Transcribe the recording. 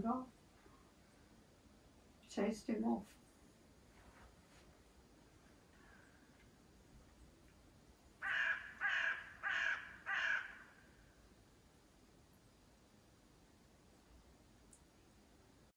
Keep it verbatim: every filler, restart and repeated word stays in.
playing golf, chased him off.